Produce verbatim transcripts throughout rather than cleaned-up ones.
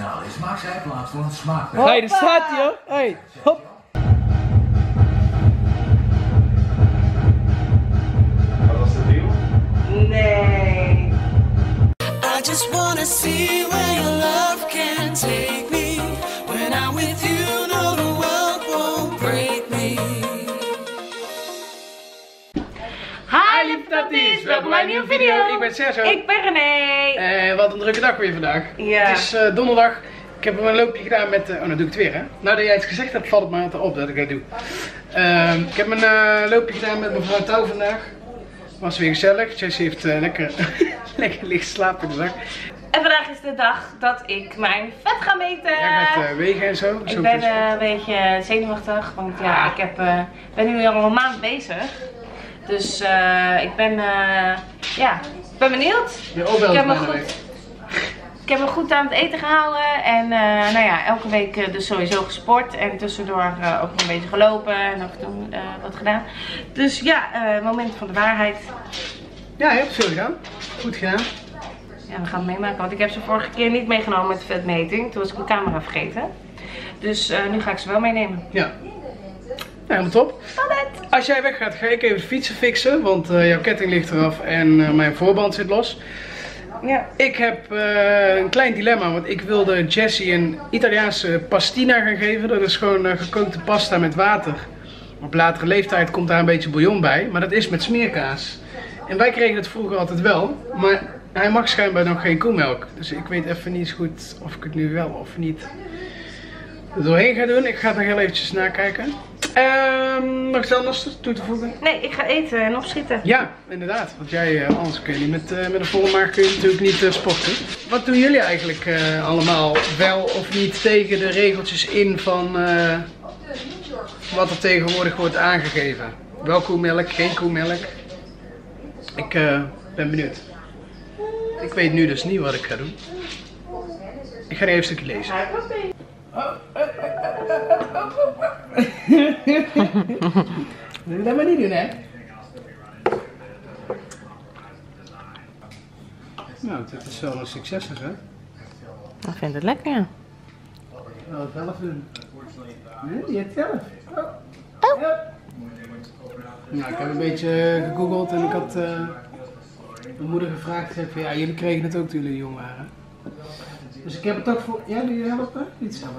kanaal is, maak zij plaats voor een smaakprijs. Hé, hey, daar staat hij hoor. Hey. Hop. Wat was de deal? Nee. I just wanna see where your love can take me. When I'm with you, no, the world won't break me. Hi, liefdappies. Welkom bij een nieuwe video. Ik ben Sarah. Ik ben René. Eh, wat een drukke dag weer vandaag. Ja. Het is uh, donderdag. Ik heb een loopje gedaan met... Uh, oh, nou doe ik het weer, hè. Nou dat jij iets gezegd hebt, valt het me altijd op dat ik dat doe. Uh, ik heb een uh, loopje gedaan met mevrouw Touw vandaag. Was weer gezellig. Jessie heeft uh, lekker, lekker licht slapen in de zak. En vandaag is de dag dat ik mijn vet ga meten. Ja, gaat uh, wegen en zo. Ik zo ben uh, een beetje zenuwachtig, want ja, ik heb, uh, ben nu al een maand bezig. Dus uh, ik ben, uh, ja, ik ben benieuwd. Je opbelt, ik, heb me goed, ik heb me goed aan het eten gehouden. En uh, nou ja, elke week dus sowieso gesport. En tussendoor uh, ook een beetje gelopen en af en toe uh, wat gedaan. Dus ja, uh, moment van de waarheid. Ja, heel veel gedaan. Goed gedaan. Ja, we gaan het meemaken. Want ik heb ze vorige keer niet meegenomen met de vetmeting. Toen was ik mijn camera vergeten. Dus uh, nu ga ik ze wel meenemen. Ja. Nou, helemaal top. Als jij weggaat, ga ik even fietsen fixen, want uh, jouw ketting ligt eraf en uh, mijn voorband zit los. Ja. Ik heb uh, een klein dilemma, want ik wilde Jessie een Italiaanse pastina gaan geven. Dat is gewoon uh, gekookte pasta met water. Op latere leeftijd komt daar een beetje bouillon bij, maar dat is met smeerkaas. En wij kregen het vroeger altijd wel, maar hij mag schijnbaar nog geen koemelk. Dus ik weet even niet goed of ik het nu wel of niet er doorheen ga doen. Ik ga het nog heel eventjes nakijken. Um, nog iets anders toe te voegen? Nee, ik ga eten en opschieten. Ja, inderdaad. Want jij, uh, anders kun je niet met, uh, met een volle maag kun je natuurlijk niet uh, sporten. Wat doen jullie eigenlijk uh, allemaal wel of niet tegen de regeltjes in van uh, wat er tegenwoordig wordt aangegeven? Wel koemelk, geen koemelk? Ik uh, ben benieuwd. Ik weet nu dus niet wat ik ga doen. Ik ga even een stukje lezen. Dat maar niet doen, hè? Nou, dit is wel een succes, hè? Ik vind het lekker, ja. Ik wil het zelf doen. Nee, je hebt het zelf. Oh. Ja. Nou, ik heb een beetje gegoogeld en ik had uh, mijn moeder gevraagd. Zei van, ja, jullie kregen het ook toen jullie jong waren. Dus ik heb het toch voor... Ja, doe je helpen? Niet zelf.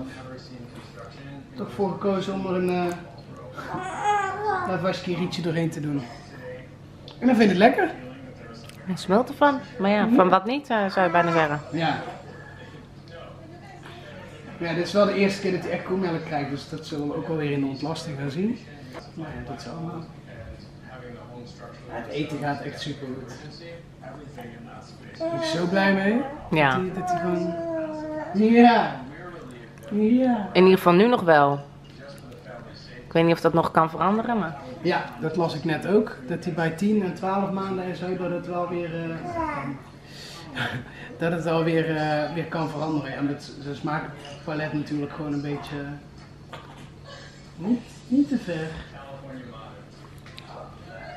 Toch voor gekozen om er een uh, lavaskirietje doorheen te doen. En dan vind ik het lekker. Hij smelt ervan. Maar ja, mm-hmm. Van wat niet uh, zou je bijna zeggen. Ja. Ja, dit is wel de eerste keer dat hij echt koemelk krijgt. Dus dat zullen we ook wel weer in de ontlasting gaan zien. Maar ja, dat is allemaal. Ja, het eten gaat echt super goed. Daar ben ik zo blij mee. Ja. Dat hij, dat hij gewoon... Ja. Ja. In ieder geval nu nog wel. Ik weet niet of dat nog kan veranderen, maar... Ja, dat las ik net ook. Dat hij bij tien en twaalf maanden en zo, dat het wel weer... Uh, dat het wel weer, uh, weer kan veranderen. En dat zijn smaakpalet natuurlijk gewoon een beetje... Niet, niet te ver.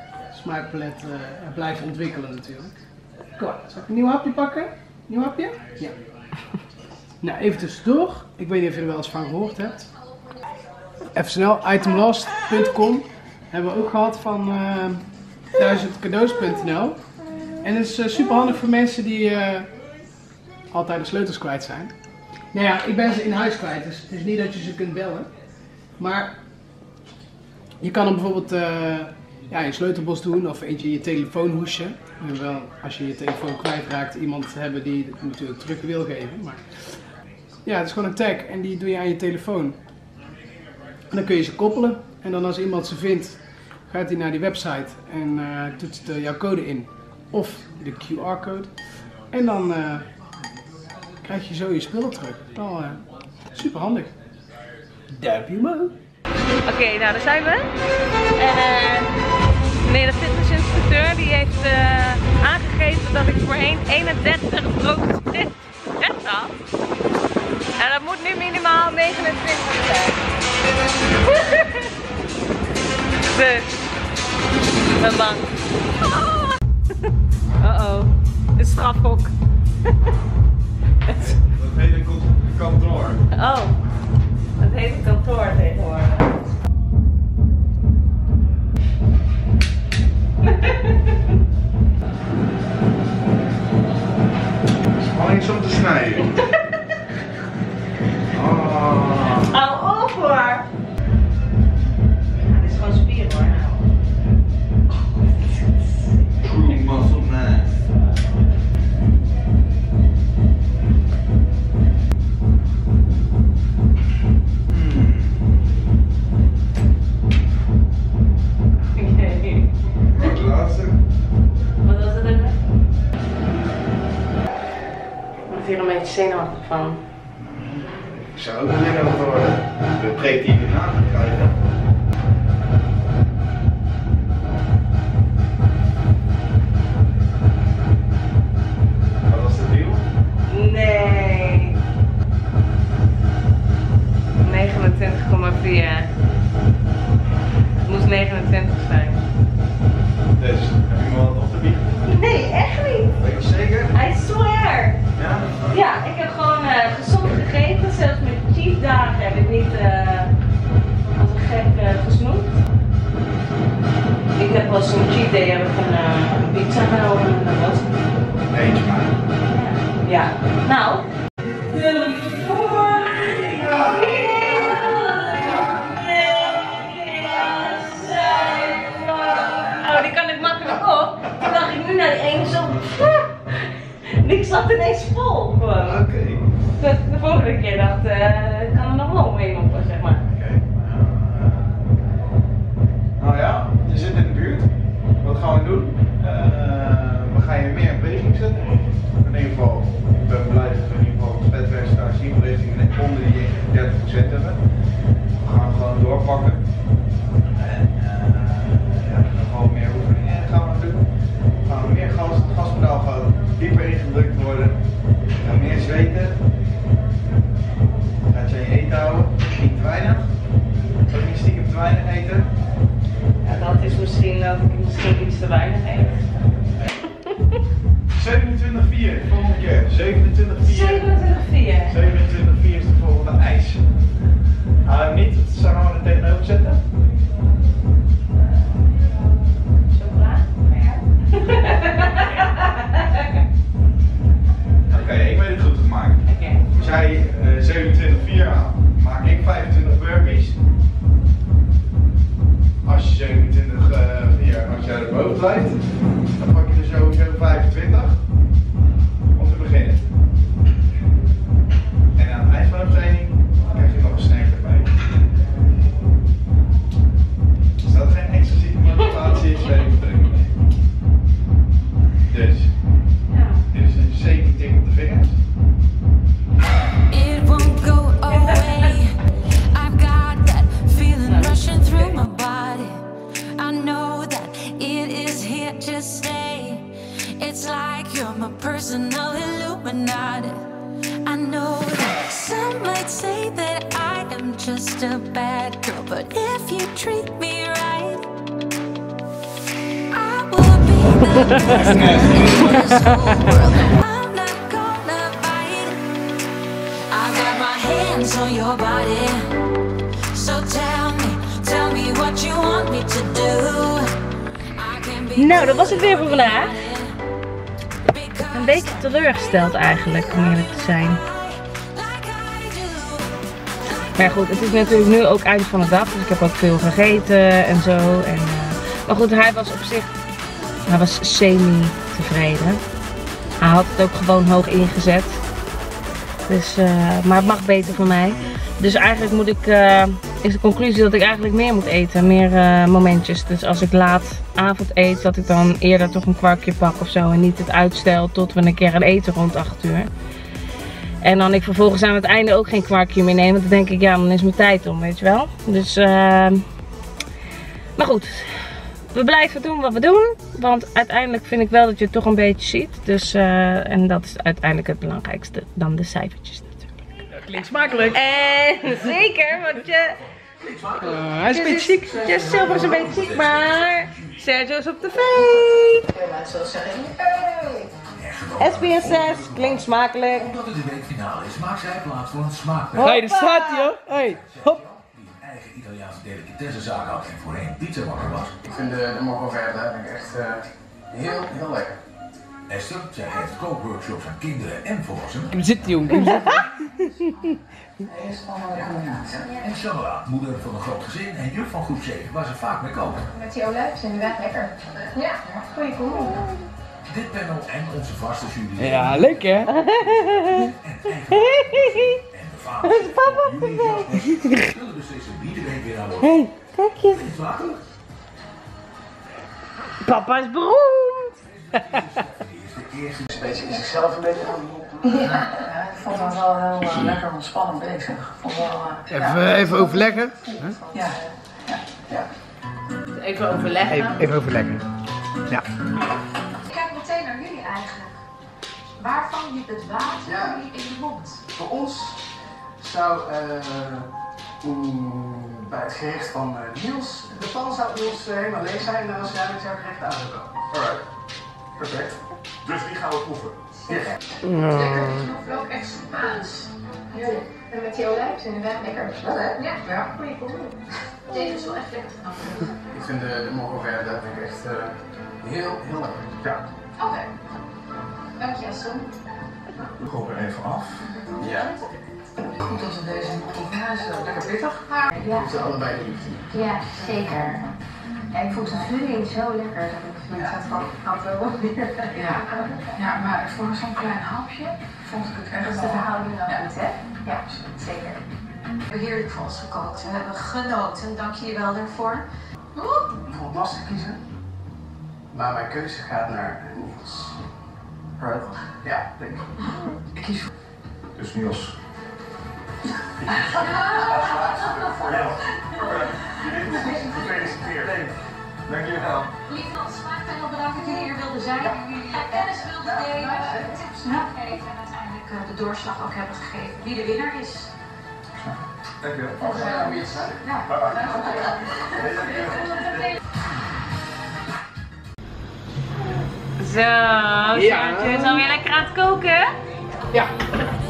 Het smaakpalet uh, blijft ontwikkelen natuurlijk. Kom, zal ik een nieuw hapje pakken? Nieuw hapje? Ja. Nou, even tussendoor. Ik weet niet of je er wel eens van gehoord hebt. Even snel, itemlost punt com hebben we ook gehad van uh, duizend cadeaus punt n l. En dat is uh, super handig voor mensen die uh, altijd de sleutels kwijt zijn. Nou ja, ik ben ze in huis kwijt, dus het is niet dat je ze kunt bellen. Maar je kan hem bijvoorbeeld uh, ja, in een sleutelbos doen of eentje in je telefoonhoesje. En wel, als je je telefoon kwijtraakt, iemand hebben die het natuurlijk terug wil geven. Maar... Ja, het is gewoon een tag en die doe je aan je telefoon. En dan kun je ze koppelen. En dan als iemand ze vindt, gaat hij naar die website en uh, toetst uh, jouw code in. Of de Q R-code. En dan uh, krijg je zo je spullen terug. Nou, uh, super handig. Duip je maar. Oké, okay, nou daar zijn we. En uh, nee, de fitnessinstructeur die heeft uh, aangegeven dat ik voor één eenendertig procent red had. En dat moet nu minimaal negenentwintig zijn. Dus, ik ben bang. Uh-oh, een strafhok. Dat heet een Nee. Oh. Hou op hoor. Dit is gewoon spier hoor. True muscle mass. Hier een beetje zenuwachtig van. Ik zou ook weer over worden. De preek die ik erna ga krijgen. Wat was de deal? Nee. negenentwintig komma vier. Het moest negenentwintig zijn. Dus, heb je me wat op de wieg? Nee, echt niet. Weet je zeker? I swear. Ja? Ja, ik heb gewoon uh, gezond gegeten, zelfs met cheat dagen heb ik niet uh, als een gek uh, gesnoept. Ik heb wel zo'n cheat day, heb ik een, uh, een pizza genomen en dat was het. Eentje maar. Ja, nou. Oh, die kan ik makkelijk op. Toen dacht ik nu naar die ene zo. Ik zat ineens vol. Oké. Okay. De, de vorige keer dacht ik, uh, kan er nog wel mee lopen, zeg maar. Oké. Okay. Nou uh, oh ja, je zit in de buurt. Wat gaan we doen? Uh, we gaan je meer in beweging zetten. In ieder geval, ik ben blij dat we in ieder geval vetpercentage zien richting onder die dertig procent hebben. We gaan gewoon doorpakken. En uh, ja, gewoon meer oefeningen gaan we doen. We gaan meer gas, gaspedaal houden. Dieper ingedrukt worden, en meer zweten, gaat je aan je eten houden, niet te weinig, ook niet stiekem te weinig eten. Ja, dat is misschien dat ik misschien iets te weinig eet. zevenentwintig komma vier, volgende keer, zevenentwintig komma vier. zevenentwintig komma vier is de volgende eis. Haal hem niet, dat zouden we er tegenover zetten. Oké, okay, ik weet het goed gemaakt. Okay. Als jij uh, zevenentwintig komma vier haalt, maak ik vijfentwintig burpees. Als je zevenentwintig komma vier, als jij erboven blijft, dan pak je er sowieso vijfentwintig. Om te beginnen. En aan het eind van de training krijg je nog een snack erbij. Is dat geen expliciete motivatie? Ik weet het niet. Dus. I'm not gonna fight. I got my hands on your body. So tell me, tell me what you want me to do. Nou, dat was het weer voor vandaag. Een beetje teleurgesteld eigenlijk, om eerlijk te zijn. Maar goed, het is natuurlijk nu ook eind van de dag, dus ik heb ook veel gegeten en zo. En, uh, maar goed, hij was op zich... Hij was semi-tevreden. Hij had het ook gewoon hoog ingezet. Dus, uh, maar het mag beter voor mij. Dus eigenlijk moet ik, uh, is de conclusie dat ik eigenlijk meer moet eten. Meer uh, momentjes. Dus als ik laat avond eet, dat ik dan eerder toch een kwarkje pak of zo. En niet het uitstel tot we een keer gaan eten rond acht uur. En dan ik vervolgens aan het einde ook geen kwarkje meer neem. Want dan denk ik, ja, dan is mijn tijd om, weet je wel. Dus, uh, maar goed. We blijven doen wat we doen, want uiteindelijk vind ik wel dat je het toch een beetje ziet. Dus, uh, en dat is uiteindelijk het belangrijkste, dan de cijfertjes natuurlijk. Dat klinkt smakelijk. En zeker, want je... Uh, hij is een beetje ziek. Jess zelf is een beetje ziek, maar Sergio is op de feest. S B S zes klinkt smakelijk. Omdat het de weekfinale is, maakt zij plaats voor een smaakwerk. Hé, daar staat hij hoor. Hey, hop. Eigen Italiaanse delicatessenzaak had en voorheen pizza bakker was. Ik vind de, de morgen verder echt uh, heel, heel lekker. Esther, zij geeft kookworkshops aan kinderen en volwassenen. Hoe zit die jongen? Hij is en Sarah, moeder van een groot gezin en juf van Groep Zeven, waar ze vaak mee koken. Met die olijven zijn we wel lekker. Ja, goede koel. Dit panel en onze vaste jury. Ja, leuk hè? En de vader en de jullie zullen beslissen wie er weer aan wordt. Hé, kijk eens. Papa is beroemd. De eerste is een beetje in zichzelf een beetje aan de boel. Ja, ik vond het wel heel uh, lekker ontspannen bezig. Vond wel, uh, even, ja, even overleggen. Huh? Ja, ja, ja. Even overleggen. Even, even overleggen. Ja. Ik kijk meteen naar jullie eigenlijk. Waarvan liep het water ja. in de mond? Voor ons zou uh, um, bij het gerecht van uh, Niels, de pan zou Niels uh, helemaal leeg zijn als jij met jouw gerecht aan zou komen. Alright, perfect. Dus die gaan we proeven. Ja. Ja. Lekker, het is nog wel echt Spaans. Ja. En met die olijf zijn we wel lekker. Wel hè? Ja. Ja. Goeie kom. Deze is wel echt lekker. Ik vind de, de morgenverder eigenlijk echt uh, heel, heel lekker. Ja. Oké. Okay. Dank je, Astrid. We koken er even af. Ja. Goed als we deze proeven. Ja, is lekker pittig. Ja. Ze allebei liefde. Ja, zeker. Ja, ik vond de vulling zo lekker dat ik vind dat van altijd wel weer. Ja. Ja, maar voor zo'n klein hapje vond ik het echt. Dus de verhouding dan goed, hè? Ja, zeker. Heerlijk voor ons gekookt. We hebben genoten. Dank jullie wel daarvoor. Ik vond het lastig kiezen, maar mijn keuze gaat naar Niels. Right? Ja, denk ik. Ik kies voor. Dus Niels. Voor jou. Dank jullie wel. Lieve Niels, heel bedankt dat jullie hier wilden zijn. Dat jullie kennis wilden delen, tips wilden geven en uiteindelijk de doorslag ook hebben gegeven wie de winnaar is. Dank je wel. Volgens mij nog iets. Ja. Zo, Saartje is alweer lekker aan het koken. Ja.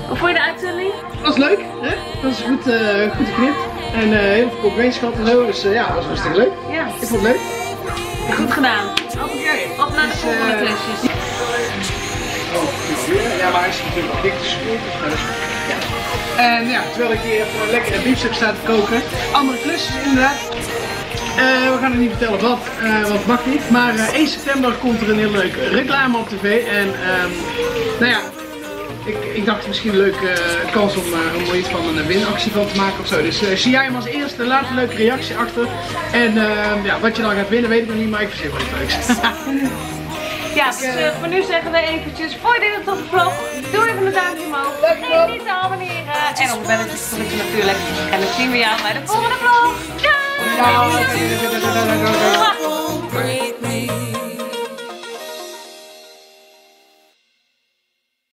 Hoe vond je de uitzending? Dat was leuk, hè? Dat was goed, uh, goed geknipt. En uh, heel veel concurrentschap en zo, dus uh, ja, dat was hartstikke leuk. Ja. Ik vond het leuk. Goed gedaan. Oké. Okay. Op naar de volgende klasjes. Ja, maar hij is natuurlijk dik te school, dus ja. En ja, terwijl ik hier voor een lekkere biefstuk sta te koken. Andere klusjes inderdaad. Uh, we gaan er niet vertellen wat, uh, want het mag niet. Maar uh, één september komt er een heel leuke reclame op tv. En um, nou ja. Ik, ik dacht misschien een leuke uh, kans om, uh, om er iets van een winactie van te maken ofzo. Dus uh, zie jij hem als eerste, laat een leuke reactie achter. En uh, ja, wat je dan gaat winnen weet ik nog niet, maar ik verzin wel iets leuks. Ja, dus uh, voor nu zeggen we eventjes, voor dit en tot de vlog, doe even een duimpje omhoog. Vergeet niet te abonneren en om belletje te klikken natuurlijk. En dan zien we jou bij de volgende vlog. Doei!